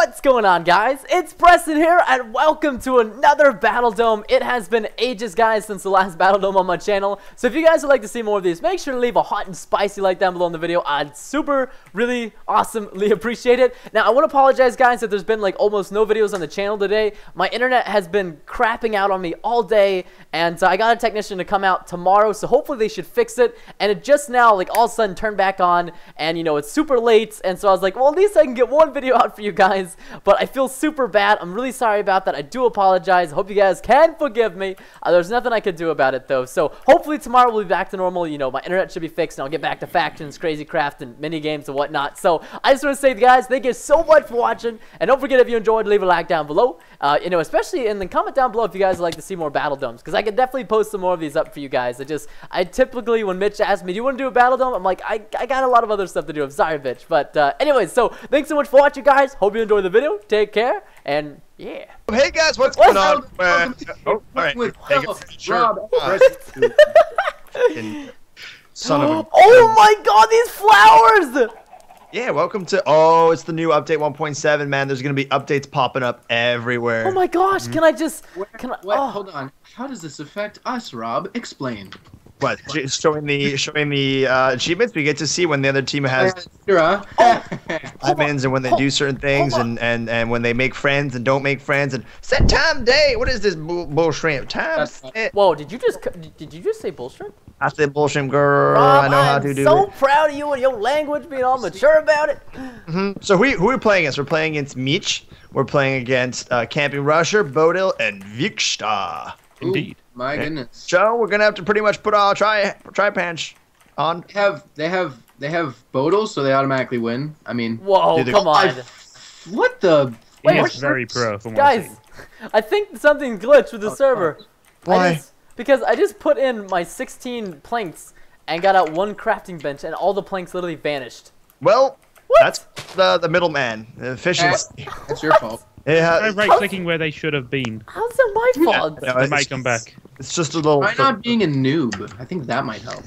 What's going on, guys? It's Preston here and welcome to another Battle Dome. It has been ages, guys, since the last Battle Dome on my channel. So if you guys would like to see more of these, make sure to leave a hot and spicy like down below in the video. I'd super, really awesomely appreciate it. Now, I want to apologize, guys, that there's been like almost no videos on the channel today. My internet has been crapping out on me all day, and I got a technician to come out tomorrow, so hopefully they should fix it. And it just now, like, all of a sudden turned back on, and you know, it's super late, and so I was like, well, at least I can get one video out for you guys. But I feel super bad. I'm really sorry about that. I do apologize. Hope you guys can forgive me. There's nothing I could do about it, though. So hopefully tomorrow we'll be back to normal. You know, my internet should be fixed, and I'll get back to factions, crazy craft, and mini games and whatnot. So I just want to say, guys, thank you so much for watching. And don't forget, if you enjoyed, leave a like down below. You know, especially in the comment down below if you guys would like to see more Battle Domes, because I could definitely post some more of these up for you guys. I typically, when Mitch asks me, do you want to do a Battle Dome? I'm like, I got a lot of other stuff to do. I'm sorry, Mitch. But anyways, so thanks so much for watching, guys. Hope you enjoy the video. Take care, and yeah. Hey guys, what's going on? Oh, all right. Take it for sure. Rob, son of a... Oh my God, these flowers! Yeah, welcome to... Oh, it's the new update 1.7, man. There's going to be updates popping up everywhere. Oh my gosh, can I just... Hold on. How does this affect us, Rob? Explain. What? Showing the achievements we get to see when the other team has admins and when they do certain things and when they make friends and don't make friends and set time day. What is this bull shrimp? Time set. Whoa! Did you just say bull shrimp? I said bull shrimp, girl. Rob, I know how to do so it. I'm so proud of you and your language being all mature about it. So who are we playing against? We're playing against Mitch. We're playing against TheCampingRusher, Bodil, and Vikkstar. Indeed. My goodness. So we're gonna have to pretty much put our tri-panch on. They have Bodil, so they automatically win. I mean, whoa, come on! What the? Wait, it's very pro, from guys. I think something glitched with the server. Why? Because I just put in my 16 planks and got out one crafting bench, and all the planks literally vanished. Well, that's the middleman, the efficiency. That's your fault. Yeah, I'm right-clicking where they should have been. How's that my fault? Yeah, no, they might come back. It's just a little... Try not being a noob. I think that might help.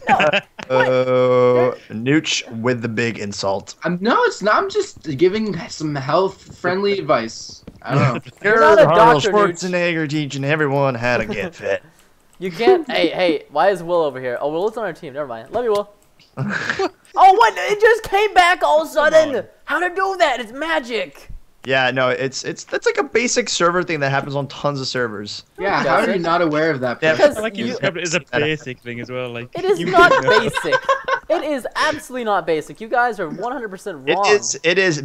Nooch with the big insult. No, it's not. I'm just giving some health-friendly advice. I don't know. You're not a doctor, Schwarzenegger, Nooch. Teaching everyone how to get fit. You can't... hey, why is Will over here? Oh, Will's on our team. Never mind. Love you, Will. Oh, what? It just came back all of a sudden. How to do that? It's magic. Yeah, no, that's like a basic server thing that happens on tons of servers. Yeah, how are you not aware of that? Yeah, like you described it as a basic thing as well. Like it is not basic. It is absolutely not basic. You guys are 100% wrong. It is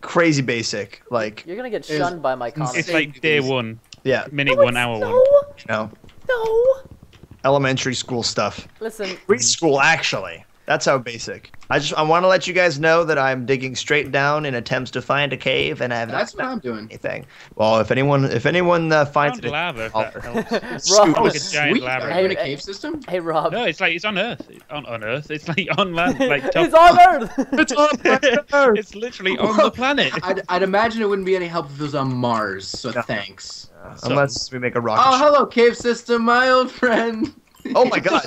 crazy basic. Like you're gonna get shunned by my comments. It's like day one. Yeah, minute no, 1 hour no, one. No. No. Elementary school stuff. Listen. Preschool, actually. That's how basic. I want to let you guys know that I'm digging straight down in attempts to find a cave, and I have not found anything. Well, if anyone finds it, lava. Rob, like a giant lava. Are you in a cave system? Hey, Rob. No, it's like it's on Earth. On Earth, it's like on land. Like it's on Earth. It's on Earth. It's literally on the planet. I'd imagine it wouldn't be any help if it was on Mars. So thanks. Unless we make a rocket. Oh, hello, cave system, my old friend. Oh my God.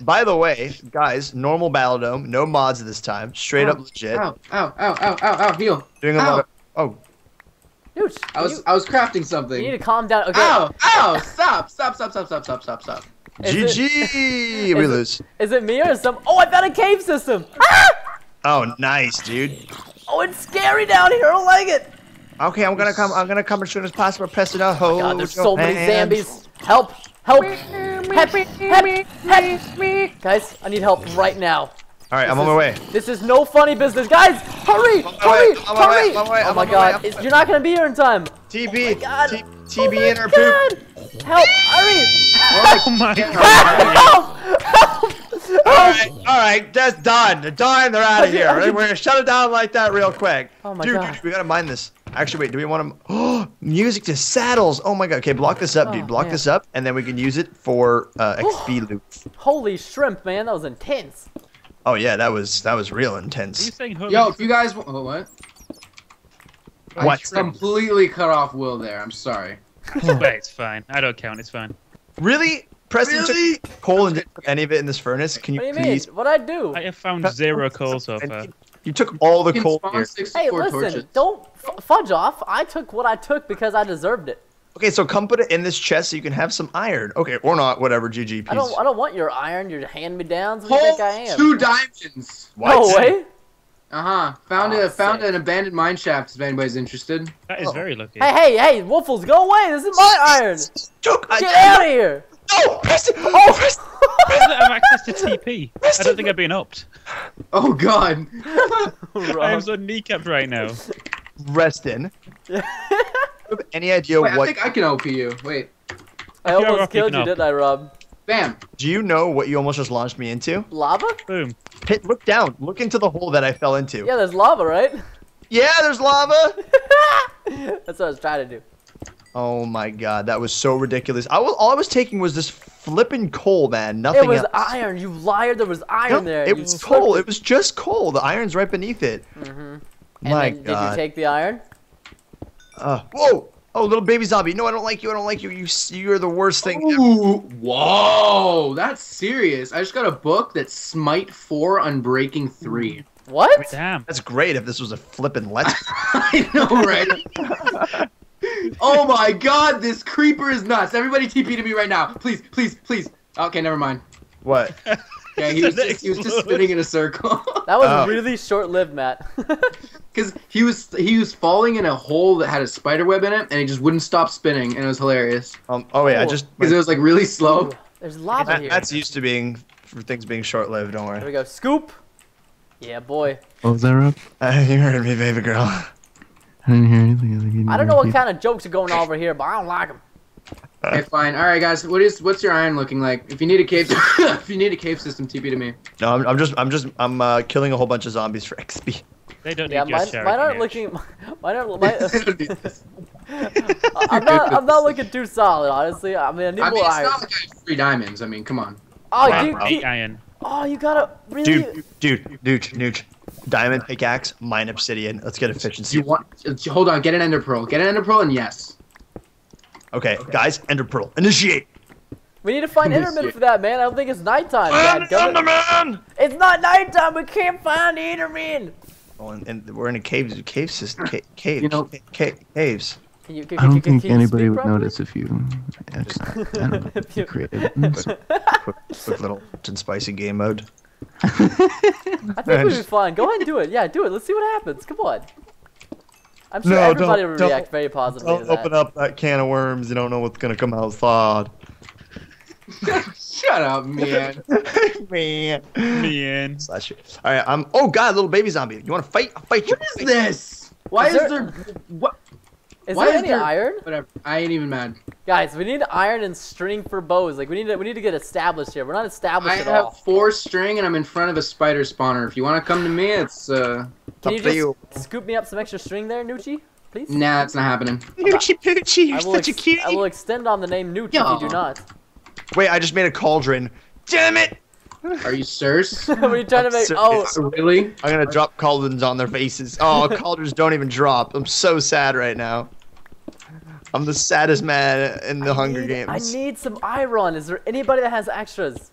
By the way, guys, normal Battle Dome, no mods this time, straight up legit. Ow, heal. Doing a lot of, Nooch, I was crafting something. You need to calm down. Okay. Ow, stop. GG, we lose. Is it me or some? Oh, I found a cave system. Ah! Oh, nice, dude. Oh, it's scary down here, I don't like it. Okay, I'm gonna come as soon as possible, press it out. Oh my God, there's so many zombies. Help. Help! Help! Guys, I need help right now. All right, I'm on my way. This is no funny business, guys! Hurry! Hurry! Oh my God, you're not gonna be here in time. TB, TB in our poop. Help! Hurry! Oh my God! Help! All right, that's done. They're out of here. We're gonna shut it down like that real quick. Oh my God! Dude, we gotta mine this. Actually, wait, do we want to... Oh, music to saddles. Oh, my God. Okay, block this up, dude. Block this up, and then we can use it for XP loot. Holy shrimp, man. That was intense. Oh, yeah, that was real intense. Are you saying holy shrimp? If you guys... Oh, what? I completely cut off Will there. I'm sorry. It's fine. I don't count. It's fine. Really? Preston took coal and didn't put any of it in this furnace? Can you please... What do you mean? What'd I do? I have found zero coal so far. You took all the coal here. Hey, listen, torches. Don't fudge off. I took what I took because I deserved it. Okay, so come put it in this chest so you can have some iron. Okay, or not, whatever, GG. I don't want your iron, your hand-me-downs. What do you think I am? 2 diamonds. What? No way. Uh-huh. Found an abandoned mine shaft if anybody's interested. That is very lucky. Hey, hey, hey, Waffles, go away. This is my iron. Get out of here. No, Preston. Oh, Preston. I have access to TP. I don't think I've been upped. Oh, God. I am so kneecapped right now. Preston. Any idea what? I think I can OP you. Wait. I almost killed you, didn't I, Rob? Bam. Do you know what you almost just launched me into? Lava? Boom. Pit, look down. Look into the hole that I fell into. Yeah, there's lava, right? Yeah, there's lava. That's what I was trying to do. Oh my God, that was so ridiculous. All I was taking was this flippin' coal, man. Nothing else. It was iron, you liar. There was iron there. It was coal. It was just coal. The iron's right beneath it. Mm-hmm. My God. Did you take the iron? Whoa! Oh, little baby zombie. No, I don't like you. I don't like you. You're the worst thing ever. Whoa, that's serious. I just got a book that's Smite 4 Unbreaking 3. What? Oh, damn. That's great if this was a flippin' let's. I know, right? Oh my God, this creeper is nuts. Everybody TP to me right now. Please, please, please. Okay, never mind. What? Yeah, he was just spinning in a circle. That was really short-lived, Matt. Because he was falling in a hole that had a spider web in it, and he just wouldn't stop spinning, and it was hilarious. Oh wait, I just... Because it was like really slow. Ooh, there's lava here. That's used to things being short-lived, don't worry. There we go. Scoop! Yeah, boy. What was that, Rob? You heard me, baby girl. I didn't hear anything. I don't know what kind of jokes are going on over here, but I don't like them. Okay, fine. All right, guys. What's your iron looking like? If you need a cave, if you need a cave system, TP to me. No, I'm killing a whole bunch of zombies for XP. They don't need your sheriff. Mine aren't looking. I'm not looking too solid, honestly. I mean, I need more iron. It's not like I have 3 diamonds. I mean, come on. Oh, iron. Oh, you gotta really. Dude. Diamond pickaxe, mine obsidian. Let's get efficiency. Hold on, get an ender pearl. Get an ender pearl and yes. Okay, guys, ender pearl. Initiate! We need to find enderman for that, man. I don't think it's nighttime. Find enderman! It's not nighttime. We can't find the enderman. Oh, and we're in a cave system. Caves. You know, caves. I don't think anybody would notice if you created quick little and spicy game mode. I think we'll be fine. Go ahead and do it. Yeah, do it. Let's see what happens. Come on. I'm sure everybody will react very positively. Don't open up that can of worms. You don't know what's gonna come outside. Shut up, man. Man. Slash it. All right. Oh God, little baby zombie. You want to fight? I'll fight you. What is this? Is there any iron? Whatever. I ain't even mad. Guys, we need iron and string for bows. Like we need to get established here. We're not established at all. I have 4 string and I'm in front of a spider spawner. If you want to come to me, it's Can you just scoop me up some extra string there, Noochie? Please? Nah, it's not happening. Noochie Poochie, you're such a cutie. I will extend on the name Nooch if you do not. Wait, I just made a cauldron. Damn it! Are you serious? What are you trying to make? Oh, really? I'm gonna drop cauldrons on their faces. Oh, cauldrons don't even drop. I'm so sad right now. I'm the saddest man in the Hunger Games. I need some iron. Is there anybody that has extras?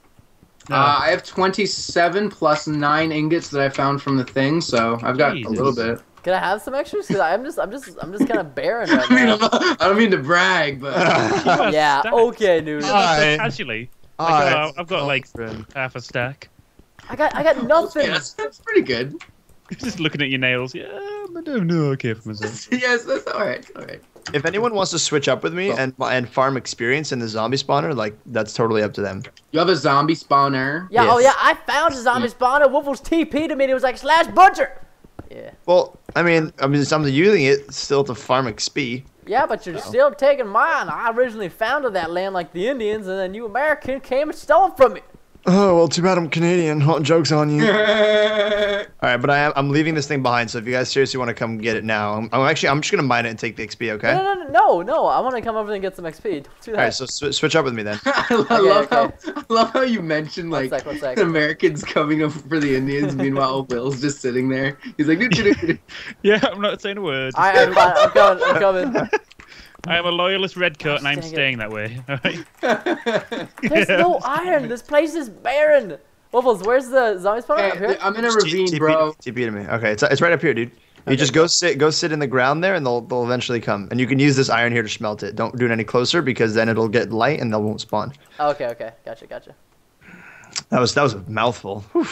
No. I have 27 plus 9 ingots that I found from the thing, so I've got a little bit. Can I have some extras? Cause I'm just kind of barren right now. I don't mean to brag, but yeah. Okay, dude. Actually. I've got like half a stack. I got nothing. Yeah, that's pretty good. Just looking at your nails. Yeah, I don't know. Okay for myself. Yes, that's alright. Alright. If anyone wants to switch up with me and farm experience in the zombie spawner, like that's totally up to them. You have a zombie spawner? Yeah. Yes. Oh yeah, I found a zombie spawner. Waffles TP'd me. And it was like slash butcher. Yeah. Well, I mean, I'm using it still to farm XP. Yeah, but you're still taking mine. I originally founded that land like the Indians, and then you American came and stole it from me. Oh, well, too bad I'm Canadian. Joke's on you. Alright, but I'm leaving this thing behind, so if you guys seriously want to come get it now, I'm just going to mine it and take the XP, okay? No, I want to come over there and get some XP. Don't do that. Alright, so switch up with me then. I love how you mentioned, like, the Americans coming over for the Indians, meanwhile Will's just sitting there. He's like, yeah, I'm not saying a word. I'm coming. I am a loyalist redcoat and I'm staying that way. There's no iron. This place is barren. Waffles, where's the zombie spawn? Hey, here? I'm in a ravine, bro. TP to me. Okay, it's right up here, dude. You just go sit in the ground there, and they'll eventually come. And you can use this iron here to smelt it. Don't do it any closer because then it'll get light and they won't spawn. Oh, okay, okay, gotcha, gotcha. That was a mouthful. Whew.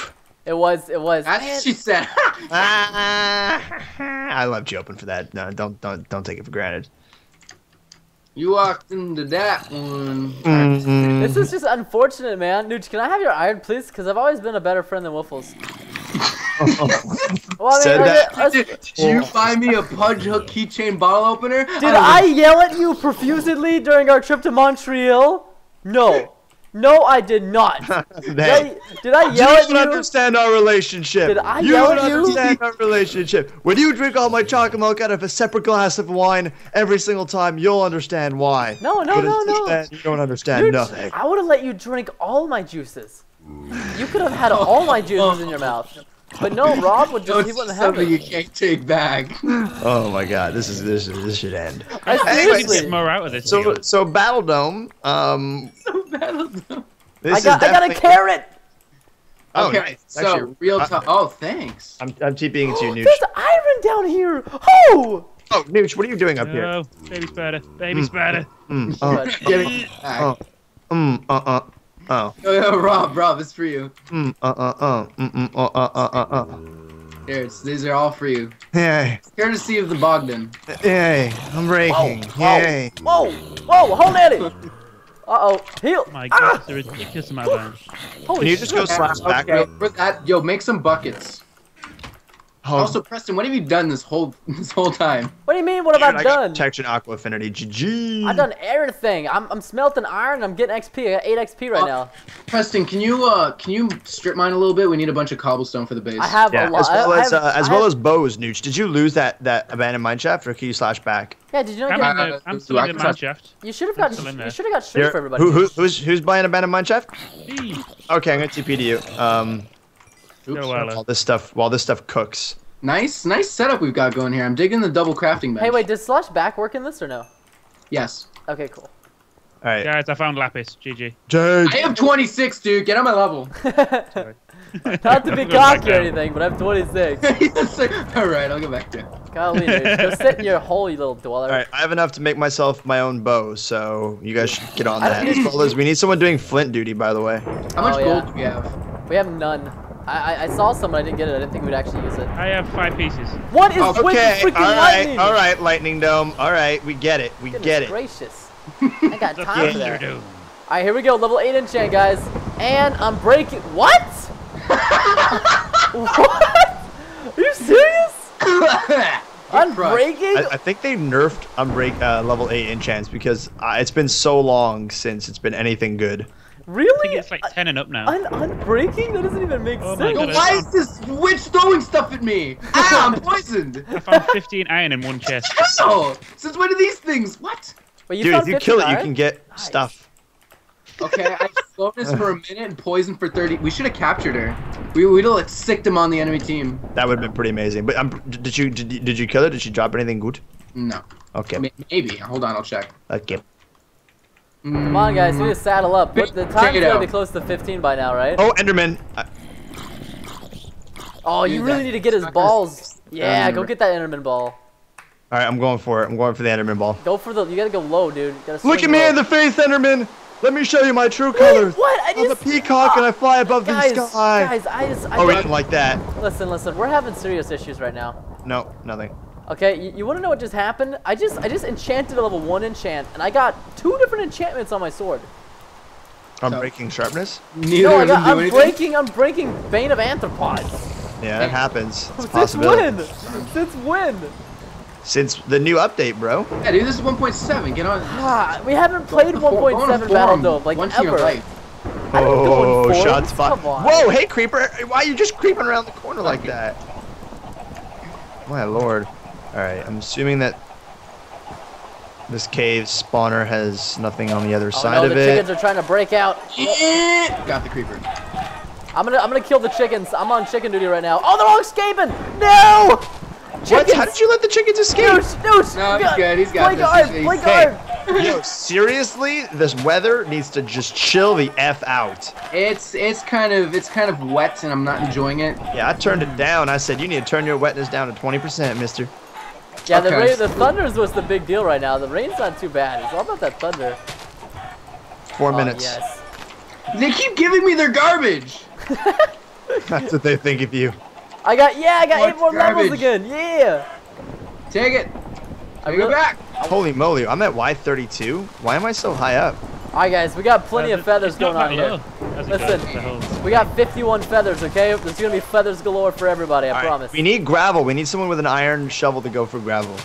It was. That's what she said. I left you open for that. No, don't take it for granted. You walked into that one. Mm-hmm. This is just unfortunate, man. Nooch, can I have your iron, please? Because I've always been a better friend than Waffles. Well, I mean, did you find me a Pudge Hook keychain bottle opener? Did I yell at you profusely during our trip to Montreal? No. No, I did not. Did I yell at you? You don't understand our relationship. Did I yell at you? You don't understand our relationship. When you drink all my chocolate milk out of a separate glass of wine every single time, you'll understand why. No. You don't understand nothing. I would have let you drink all my juices. You could have had all my juices in your mouth. But no, Rob would just—he wouldn't have it. You can't take back. Oh my God, this should end. I get more out of this. So Battle Dome. I got a carrot. Oh, okay, nice. So actually, real time. Oh, thanks. I'm TPing it to you, Nooch. There's iron down here. Oh. Oh, Nooch, what are you doing up here? Oh, baby spider, baby spider. Oh. Yo, Rob, it's for you. Here's, these are all for you. Yay. Courtesy of the Bogdan. Yay, I'm raking. Whoa, yay. Whoa, hold at it. Uh-oh, heal. My God, there is a kiss in my land. Can you just go slash back? Okay. Yo, make some buckets. Also, Preston, what have you done this whole time? What do you mean? What have I done? Protection, Aqua Affinity, GG. I've done everything. I'm smelting iron. I'm getting XP. I got 8 XP right now. Preston, can you strip mine a little bit? We need a bunch of cobblestone for the base. I have a lot. As well as bows, Nooch. Did you lose that abandoned mineshaft, or can you slash back? Yeah, did you not get it? I'm still in the mineshaft. You should have got strip for everybody. Who's buying abandoned mineshaft? Okay, I'm gonna TP to you. Oops. While this stuff cooks. Nice setup we've got going here. I'm digging the double crafting bench. Hey, wait, did slash back work in this or no? Yes. Okay, cool. All right, guys, I found lapis. GG. I have 26, dude. Get on my level. Sorry. Not to be cocky or anything, but I have 26. All right, I'll go back there. Golly, dude, go sit in your hole, you little dweller. All right, I have enough to make myself my own bow, so you guys should get on that. We need someone doing flint duty, by the way. How much gold do we have? We have none. I saw someone, I didn't get it, I didn't think we'd actually use it. I have 5 pieces. What is with freaking lightning? Alright, Lightning Dome. Alright, we get it. We get it. Gracious. I got time for that. Alright, here we go. Level 8 enchant, guys. And I'm breaking. What? What? Are you serious? Unbreaking? I think they nerfed level 8 enchants because it's been so long since it's been anything good. Really? I think it's like 10 and up now. Unbreaking? That doesn't even make sense. God, why is this witch throwing stuff at me? Ah, I'm poisoned. I found 15 iron in one chest. No! Since when are these things? What? Wait, dude, if you kill it, you can get stuff. Okay, I slowed this for a minute and poisoned for 30. We should have captured her. We'd have sicked him on the enemy team. That would have been pretty amazing. But did you kill her? Did she drop anything good? No. Okay. Maybe. Hold on, I'll check. Okay. Come on, guys, we need to saddle up. But the time's gonna be close to 15 by now, right? Oh, Enderman! Oh, you really need to get his balls. Yeah, go get that Enderman ball. All right, I'm going for it. I'm going for the Enderman ball. You gotta go low, dude. Look at me in the face, Enderman! Let me show you my true colors. What? I'm a peacock and I fly above the sky. Guys, we didn't like that. Listen, we're having serious issues right now. No, nothing. Okay, you want to know what just happened? I just enchanted a level 1 enchant, and I got 2 different enchantments on my sword. Unbreaking sharpness? I'm breaking Bane of Anthropods. Yeah, that happens. It's possible. Since when? Since the new update, bro. Yeah, dude, this is 1.7. Get on. We haven't played 1.7 Battle Dome like ever. Oh, shots fired. Whoa, hey creeper! Why are you just creeping around the corner like that? My lord. Alright, I'm assuming that this cave spawner has nothing on the other side of it. The chickens are trying to break out. Yeah. Got the creeper. I'm gonna kill the chickens. I'm on chicken duty right now. Oh, they're all escaping! No! Chickens! What? How did you let the chickens escape? No, he's good. He's got this. Play guard! Play guard! Yo, seriously, this weather needs to just chill the F out. It's kind of wet, and I'm not enjoying it. Yeah, I turned it down. I said, you need to turn your wetness down to 20%, mister. Yeah, okay. the thunders was the big deal right now. The rain's not too bad. It's all about that thunder. 4 minutes. Yes. They keep giving me their garbage. That's what they think of you. I got 8 more garbage. Levels again. Yeah. Take it. I go back. Holy moly! I'm at Y32. Why am I so high up? All right, guys, we got plenty of feathers going on here. Listen, we got 51 feathers. Okay, there's gonna be feathers galore for everybody. I promise. We need gravel. We need someone with an iron shovel to go for gravel.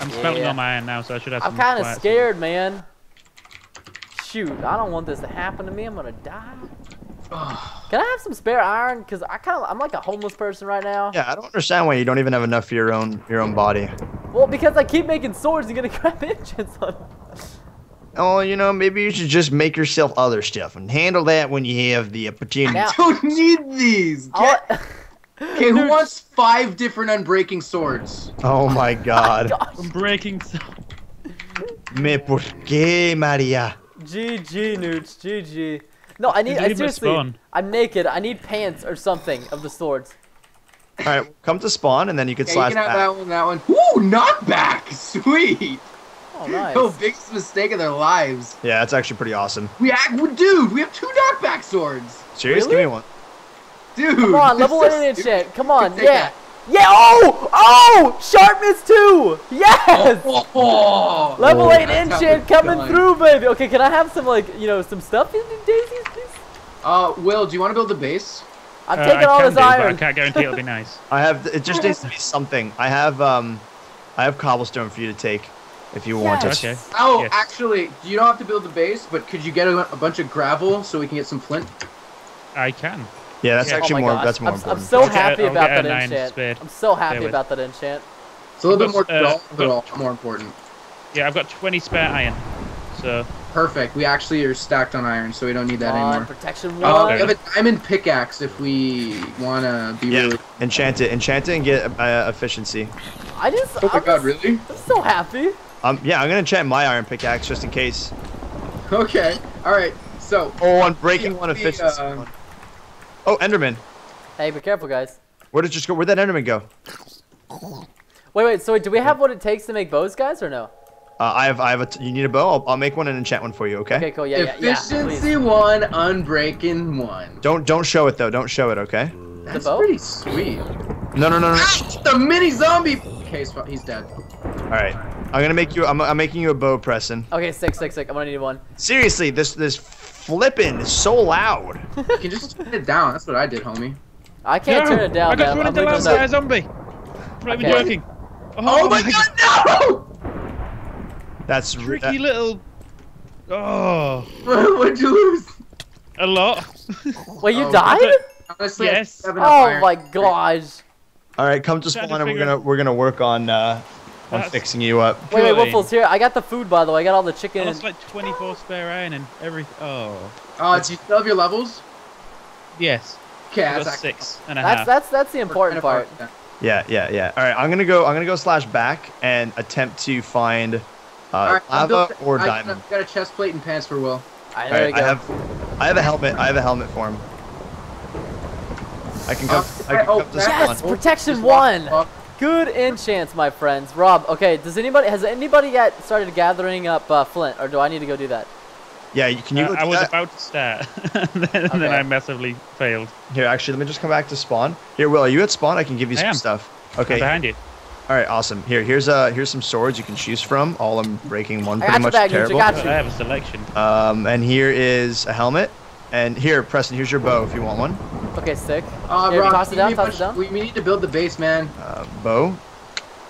I'm smelting on my iron now, so I should have. I'm kind of scared, man. Shoot, I don't want this to happen to me. I'm gonna die. Can I have some spare iron? Cause I'm like a homeless person right now. Yeah, I don't understand why you don't even have enough for your own body. Well, because I keep making swords and gonna grab engines on them. Oh, you know, maybe you should just make yourself other stuff and handle that when you have the opportunity. I don't need these. Okay, who wants 5 different unbreaking swords? Oh my God. Unbreaking swords. Me por qué, Maria? GG, Nooch. GG. No, I seriously, I'm naked. I need pants or something of the swords. All right, come to spawn, and then you can slash back. Yeah, you can have that one, that one. Woo, knockback! Sweet! Oh, nice. Oh, biggest mistake of their lives. Yeah, that's actually pretty awesome. Dude, we have 2 knockback swords! Serious? Really? Give me one. Dude! Come on, level 8 and shit. Come on, yeah. Yeah, oh! Oh! Sharpness 2! Yes! Oh. Level 8 engine coming through, baby! Okay, can I have some, like, you know, some stuff in daisies, please? Will, do you want to build a base? I'm taking all this iron. I can't guarantee it'll be nice. It just needs to be something. I have cobblestone for you to take if you want it. Okay. Oh, actually, you don't have to build a base, but could you get a bunch of gravel so we can get some flint? I can. Yeah, that's actually more. That's more important. I'm so happy about that enchant. I'm so happy about that enchant. It's a little bit more dull, but also more important. Yeah, I've got 20 spare iron. So perfect. We actually are stacked on iron, so we don't need that anymore. Protection 1. We have a diamond pickaxe if we wanna be really enchant it and get efficiency. Oh my God, really? I'm so happy. Yeah, I'm gonna enchant my iron pickaxe just in case. Okay. All right. So. Oh, on breaking 1 efficiency. Oh, Enderman. Hey, be careful, guys. Where'd that Enderman go? Wait. So, do we have what it takes to make bows, guys, or no? You need a bow? I'll make one and enchant one for you, okay? Okay, cool. Yeah. Efficiency 1, unbreaking 1. Don't show it though. Don't show it, okay? That's pretty sweet. No. Ah, the mini zombie. Okay, he's dead. All right. I'm making you a bow, Preston. Okay, sick. I'm gonna need one. Seriously, this flipping is so loud. You can just turn it down. That's what I did, homie. I can't turn it down. I got run into a zombie. Not even joking. Oh my God, no! That's tricky little. Oh. What'd you lose? A lot. Wait, you died? Honestly, yes. Oh my gosh. All right, come to spawn and we're gonna work on fixing you up. Wait, Waffles, here. I got the food, by the way. I got all the chicken. That's like 24 spare iron and everything. Oh. Oh, do you still have your levels? Yes. Okay, that's 6.5. That's the important part. Yeah. All right, I'm gonna go slash back and attempt to find. Lava or diamond. I've got a chest plate and pants for Will. All right, I have a helmet. I have a helmet for him. I can come. Yes, protection 1. Good enchants, my friends. Rob. Okay, has anybody yet started gathering up flint, or do I need to go do that? Yeah, can you? I was about to start, and then I massively failed. Here, actually, let me just come back to spawn. Here, Will, are you at spawn? I can give you some stuff. Okay. I'm behind you. All right, awesome. Here's some swords you can choose from. All I'm breaking 1 pretty much terrible. I have a selection. And here is a helmet. And here, Preston, here's your bow if you want one. Okay, sick. Rob, toss it down. We need to build the base, man. Bow.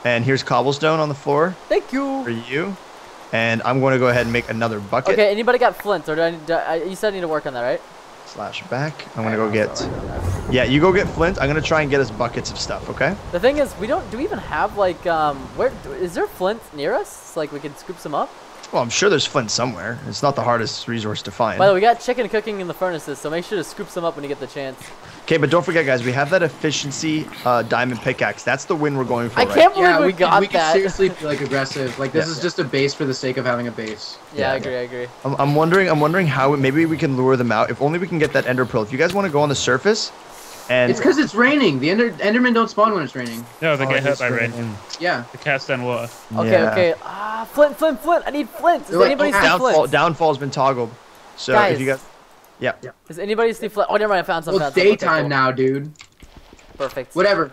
And here's cobblestone on the floor. Thank you. For you. And I'm going to go ahead and make another bucket. Okay, anybody got flint? Or you said I need to work on that, right? Slash back. I'm gonna go get. Yeah, you go get flint. I'm gonna try and get us buckets of stuff. Okay. The thing is, do we even have like where is there flint near us? Like we can scoop some up. Well, I'm sure there's flint somewhere. It's not the hardest resource to find. By the way, we got chicken cooking in the furnaces, so make sure to scoop some up when you get the chance. Okay, but don't forget, guys, we have that efficiency diamond pickaxe. That's the win we're going for. I can't believe we got that. We can seriously be like aggressive. Like this is just a base for the sake of having a base. Yeah, I agree. I agree. I'm wondering how maybe we can lure them out. If only we can get that ender pearl. If you guys want to go on the surface. And it's because it's raining. The Endermen don't spawn when it's raining. No, they get hit by rain. Yeah. The cast on water. Okay, okay. Ah, flint, flint, flint. I need flint. Does anybody see flint? Downfall's been toggled. So guys, if you got... Yeah. Does anybody see flint? Oh, never mind. I found something. Well, it's daytime now, dude. Perfect. Whatever.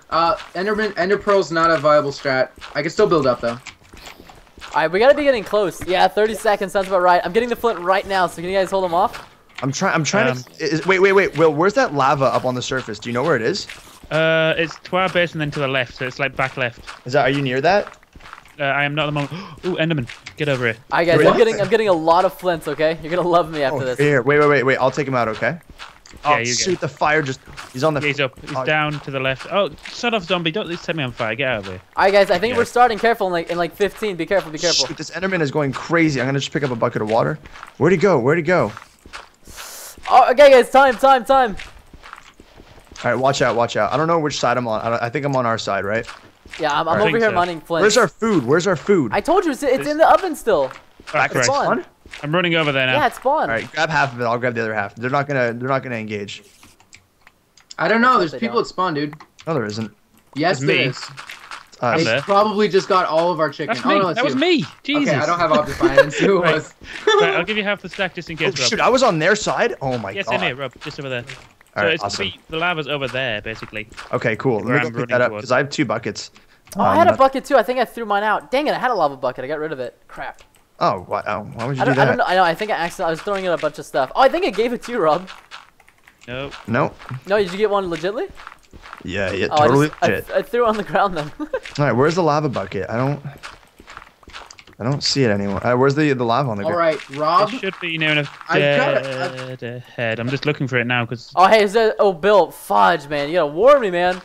Ender Pearl's not a viable strat. I can still build up, though. All right, we got to be getting close. Yeah, 30 seconds. Sounds about right. I'm getting the flint right now, so can you guys hold them off? I'm trying to... Wait, Will, where's that lava up on the surface? Do you know where it is? It's to our base and then to the left, so it's like back left. Is that... Are you near that? I am not at the moment. Ooh, Enderman, get over here. All right, guys, I'm getting a lot of flints, okay? You're going to love me after this. Here, wait, I'll take him out, okay? Oh, yeah, shoot, the fire just... He's on the... He's up. He's down to the left. Oh, shut off, zombie. Don't set me on fire. Get out of here. All right, guys, I think we're starting careful in like 15. Be careful, be careful. Shoot, this Enderman is going crazy. I'm going to just pick up a bucket of water. Where'd he go? Where'd he go? Oh, okay, guys, time. All right, watch out. I don't know which side I'm on. I think I'm on our side, right? Yeah, I'm over here mining flint. Where's our food? I told you, it's in the oven still. Back right. Spawn. I'm running over there now. Yeah, it's spawn. All right, grab half of it. I'll grab the other half. They're not gonna engage. I don't know. There's people at spawn, dude. No, there isn't. Yes, there is. They probably just got all of our chicken. That's me. Oh, no, that was me. Jesus. Okay, I don't have optic iron. Who was? Right, I'll give you half the stack just in case, Rob. Shoot, I was on their side? Oh, my God. Yes, I know, Rob. Just over there. All right, awesome. The lava's over there, basically. Okay, cool. Let me go pick that up, because I have two buckets. Oh, I had a bucket, too. I think I threw mine out. Dang it, I had a lava bucket. I got rid of it. Crap. Oh, why would you do that? I don't know. I know. I think I accidentally was throwing in a bunch of stuff. Oh, I think I gave it to you, Rob. Nope. Nope. No, did you get one legitly? Yeah, totally legit. I threw it on the ground then. All right, where's the lava bucket? I don't see it anywhere. Where's the lava on the ground? All right, Rob. It should be I've got it. I'm just looking for it now because. Oh hey, is that? Oh, Bill, fudge, man, you gotta warn me, man.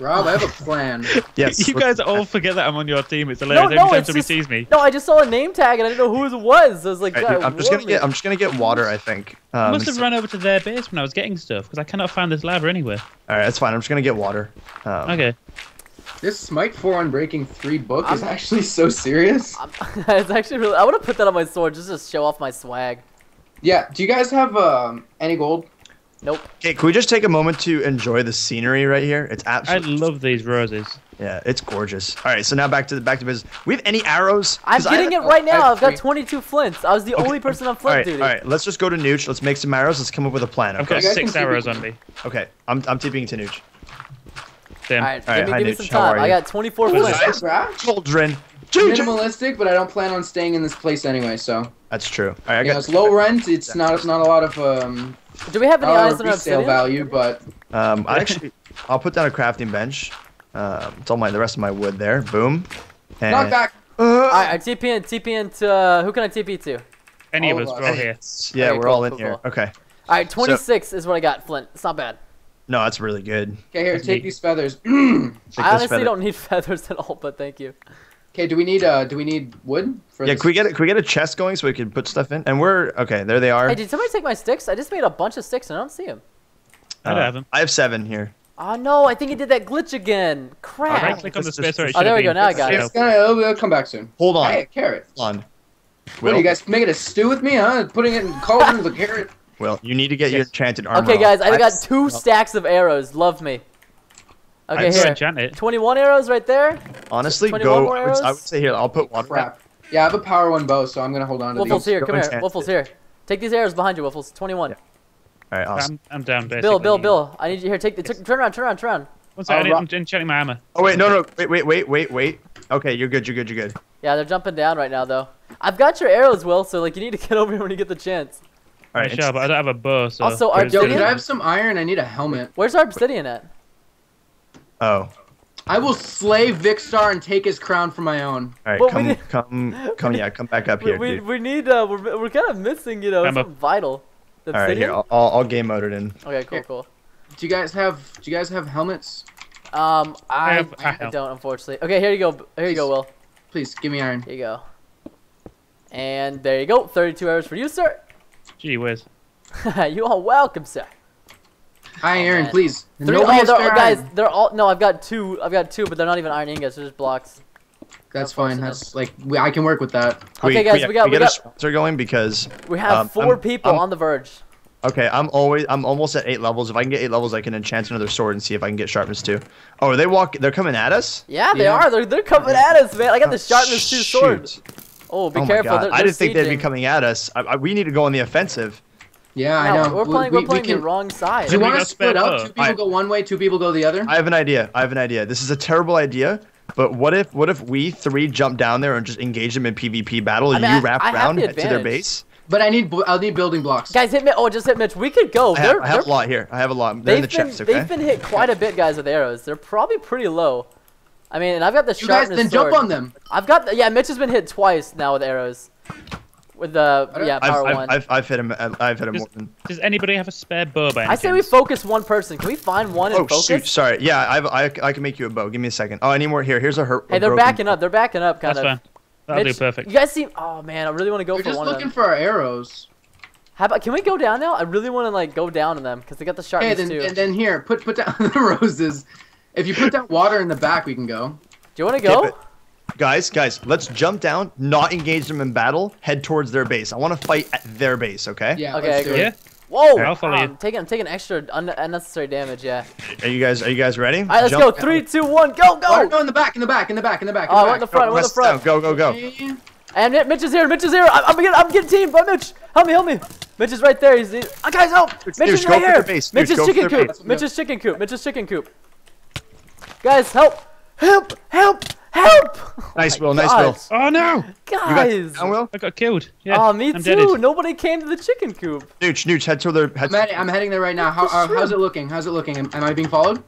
Rob, I have a plan. Yes. You guys all forget that I'm on your team. It's hilarious. No, every time somebody sees me. No, I just saw a name tag and I didn't know who it was. I was like, right, dude, I'm just gonna get water. I think. I must have run over to their base when I was getting stuff because I cannot find this lava anywhere. All right, that's fine. I'm just gonna get water. Okay. This Smite 4 Unbreaking 3 book is actually so serious. It's actually really. I want to put that on my sword just to show off my swag. Yeah. Do you guys have any gold? Nope. Okay, can we just take a moment to enjoy the scenery right here? It's absolutely. I love these roses. Yeah, it's gorgeous. All right, so now back to business. We have any arrows? I'm getting it right now. I've got 22 flints. I was the only person on flint duty. All right, let's just go to Nooch. Let's make some arrows. Let's come up with a plan. Okay? I've got 6 arrows on me. Okay, I'm TPing to Nooch. Damn. All right, give me some time. I got 24 flints. Children. Minimalistic, but I don't plan on staying in this place anyway, so. That's true. All right, it's low rent. It's not a lot of. Do we have any eyes on our sale value? But I'll put down a crafting bench. It's all the rest of my wood there. Boom. And knock back. All right, I TP in to who can I TP to? Any of us. We're all here. Yeah, okay, we're all in here. Cool. Okay. All right, 26 is what I got, Flint. It's not bad. No, that's really good. Okay, here, take these feathers. I honestly don't need feathers at all, but thank you. Okay, do we need wood? For this? Can we get a chest going so we can put stuff in? And there they are. Hey, did somebody take my sticks? I just made a bunch of sticks and I don't see them. I don't have them. I have 7 here. Oh no, I think it did that glitch again. Crap. Right click on the space. Oh, there we go. Now I got it. It'll come back soon. Hold on. Hey, carrot. Hold on. Will, you guys making a stew with me, huh? Putting it in cauldron with a carrot. Well, you need to get your enchanted armor. Okay, guys, I got 2 stacks of arrows. Love me. Okay, here. 21 arrows right there. Honestly, go. I would say here. I'll put one. Crap. Yeah, I have a power 1 bow, so I'm gonna hold on to these. Here, come here. Waffles here. Take these arrows behind you, Waffles. 21. Yeah. All right, awesome. I'm down. Basically. Bill. I need you here. Take the. Turn around. One second. I'm enchanting my armor. Oh wait, no. Wait. Okay, you're good. Yeah, they're jumping down right now though. I've got your arrows, Will. So you need to get over here when you get the chance. All right, sure, but I don't have a bow, so. Also, obsidian. I have some iron. I need a helmet. Where's our obsidian at? Oh. I will slay Vikkstar and take his crown for my own. All right, come back up here. We need, we're kind of missing, something vital. All right, here, I'll game mode it in. Okay, cool. Do you guys have helmets? I don't, unfortunately. Okay, here you go, Will. Please, give me iron. Here you go. And there you go, 32 hours for you, sir. Gee whiz. You are welcome, sir. Hi, Aaron, man. Please. No, I've got two. I've got two, but they're not even iron ingots. They're just blocks. That's fine. That's like I can work with that. Okay, guys, we got going because we have four people on the verge. Okay, I'm almost at 8 levels. If I can get 8 levels, I can enchant another sword and see if I can get sharpness 2. Oh, they're coming at us? Yeah, they are. They're coming at us, man. I got the sharpness 2 sword. Oh, be careful. They're I didn't think they'd be coming at us. We need to go on the offensive. Yeah, no, I know. We're playing the wrong side. Do you want to split up? 2 people go one way, 2 people go the other? I have an idea. This is a terrible idea. But what if we 3 jump down there and just engage them in PvP battle and you wrap around to their base? But I'll need building blocks. Guys, hit Mitch. Oh, just hit Mitch. We could go. I have a lot here. I have a lot. They're in the chips, okay? They've been hit quite a bit, guys, with arrows. They're probably pretty low. I mean, and I've got the sharpness sword. You guys, then jump on them. I've got the, yeah, Mitch has been hit twice now with arrows. With the, yeah, power 1. I've hit him. I've hit him. Does anybody have a spare bow by any chance? I say we focus one person. Can we find one and focus? Oh, shoot. Sorry. Yeah, I can make you a bow. Give me a second. Oh, I need more here. Here's a hurt. Hey, they're backing up. They're backing up, kind of. That's fine. That'll do perfect. You guys see? Oh man, I really want to go for one. We're just looking for our arrows. How about? Can we go down now? I really want to like go down on them because they got the sharpness too. And then here, put down the roses. If you put that water in the back, we can go. Do you want to go? Yeah, guys, let's jump down. Not engage them in battle. Head towards their base. I want to fight at their base. Okay. Yeah. Okay. Yeah. Whoa! Right, I'll follow you. I'm taking extra unnecessary damage. Yeah. Are you guys ready? All right, let's go. 3, 2, 1, go, go! Oh, no, in the back. Oh, we're in the front. We're in the front. Go. And Mitch is here. I'm getting teamed by Mitch. Help me. Mitch is right there. Guys, help! Mitch is right here. Mitch is chicken coop. Guys, help! Nice, Will. Oh no! Guys, I got killed. Yeah, oh, me too. Deaded. Nobody came to the chicken coop. Nooch, head to their. I'm heading there right now. How's it looking? Am I being followed?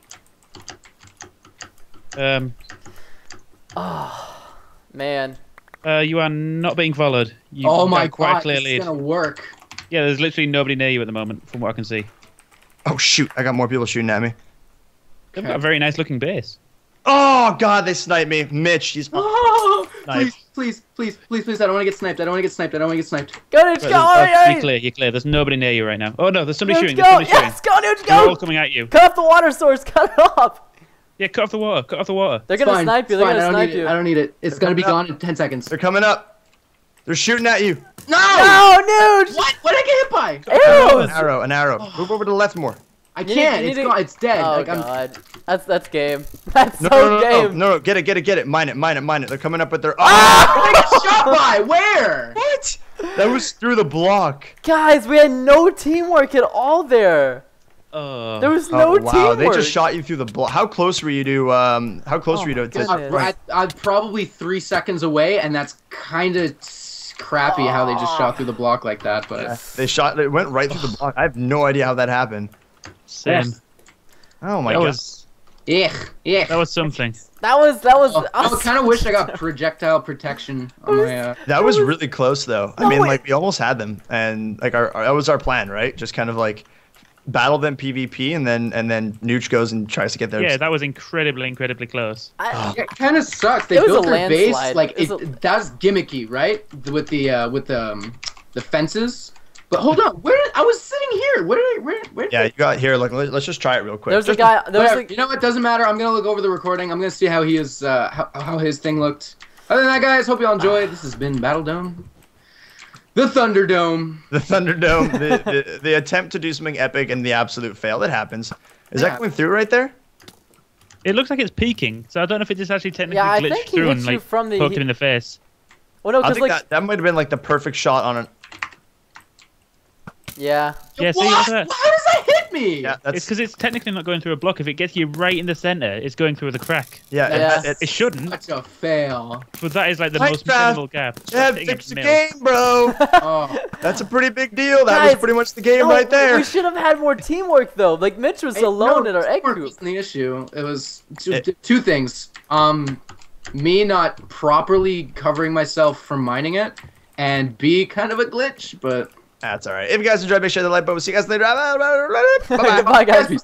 Oh man. You are not being followed. Oh my God! It's gonna work. Yeah, there's literally nobody near you at the moment, from what I can see. Oh shoot! I got more people shooting at me. They've got a very nice looking base. Oh God! They sniped me, Mitch. He's please! I don't want to get sniped. Go, Nooch! Go! You're clear. There's nobody near you right now. Oh no! There's somebody shooting. Yes, go, Nooch! Go! They're all coming at you. Cut off the water source. Cut it off. Yeah, cut off the water. They're gonna snipe you. I don't need it. It's gonna be gone in 10 seconds. They're coming up. They're shooting at you. No! No, Nooch! What did I get hit by? Arrows. An arrow. Move over to the left more. I can't. It's gone. It's dead. Oh God. That's game. That's so game. No, get it. Mine it. They're coming up with their. Ah! Got shot by where? What? That was through the block. Guys, we had no teamwork at all there. There was no teamwork. They just shot you through the block. How close were you to? I'm probably 3 seconds away, and that's kind of crappy how they just shot through the block like that. But yeah, it went right through the block. I have no idea how that happened. Same. Oh my God. Yeah. That was something. That was. I kind of wish I got projectile protection on my. That was really close though. No, I mean, like we almost had them, and like our that was our plan, right? Just kind of like battle them PvP, and then Nooch goes and tries to get there. Yeah, that was incredibly close. It kind of sucks. They built their base like that's gimmicky, right? With the fences. But hold on, I was sitting here. Where did I? Yeah, you got here. Like, let's just try it real quick. There's a guy. You know what? Doesn't matter. I'm gonna look over the recording. I'm gonna see how he is. How his thing looked. Other than that, guys, hope y'all enjoy. This has been Battle Dome, the Thunderdome. The attempt to do something epic and the absolute fail. It happens. Is that going through right there? It looks like it's peeking. So I don't know if it just actually technically glitched through and like poked him in the face. Well, no, I think that might have been like the perfect shot on an. Yeah. What? How does that hit me? Yeah, it's because it's technically not going through a block. If it gets you right in the center, it's going through the crack. Yeah. It shouldn't. That's a fail. But that is like the most minimal gap. Yeah, fix the game, bro. That's a pretty big deal. That was pretty much the game right there. We should have had more teamwork though. Like Mitch was alone in our egg group. It wasn't the issue. It was two things. Me not properly covering myself from mining it, and B, kind of a glitch, but. That's all right. If you guys enjoyed, make sure to like button. We'll see you guys later. Bye-bye. Goodbye, guys.